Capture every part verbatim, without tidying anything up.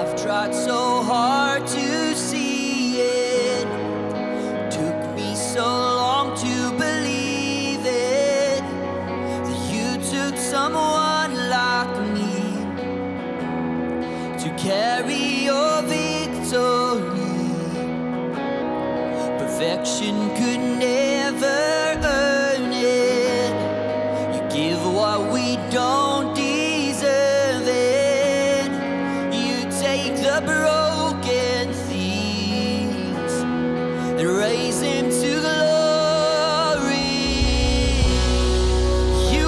I've tried so hard to see it. Took me so long to believe it, that you took someone like me to carry your victory. Perfection could never earn it. You give what we don't deserve. The broken thieves and raise him to glory. You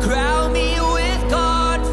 crown me with God.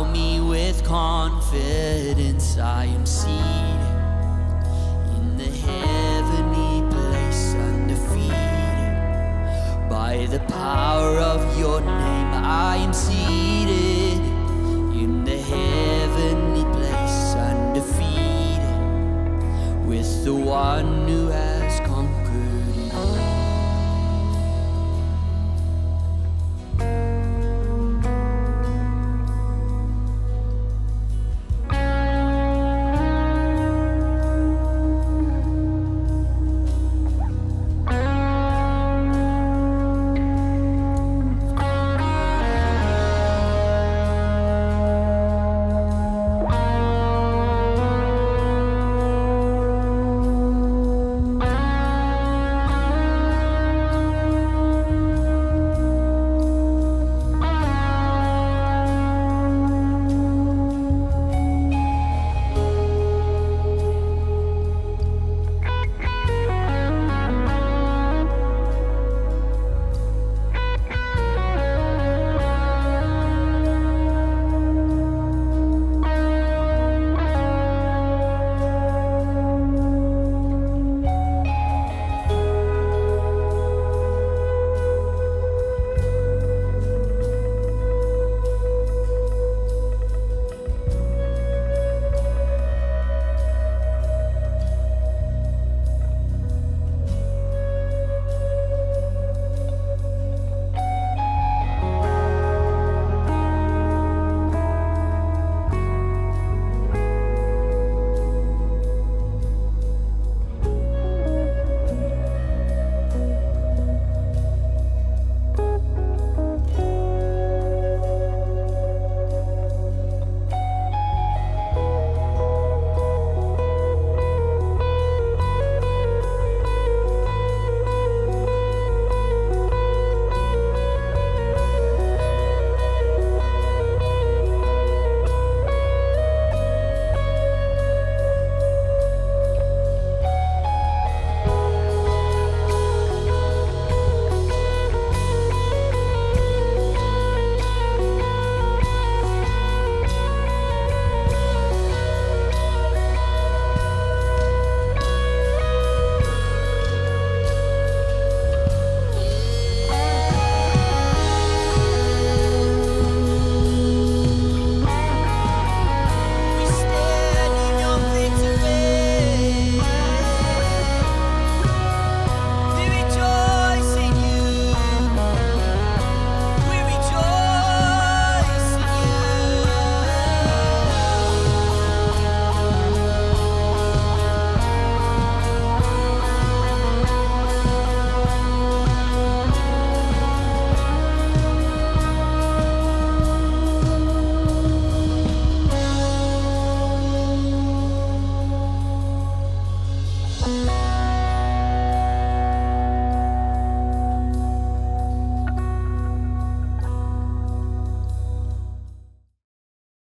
Endow me with confidence. I am seed in the heavenly place, undefeated. By the power of your name, I am seated in the heavenly place, undefeated, with the one who has conquered it all. We'll be right back.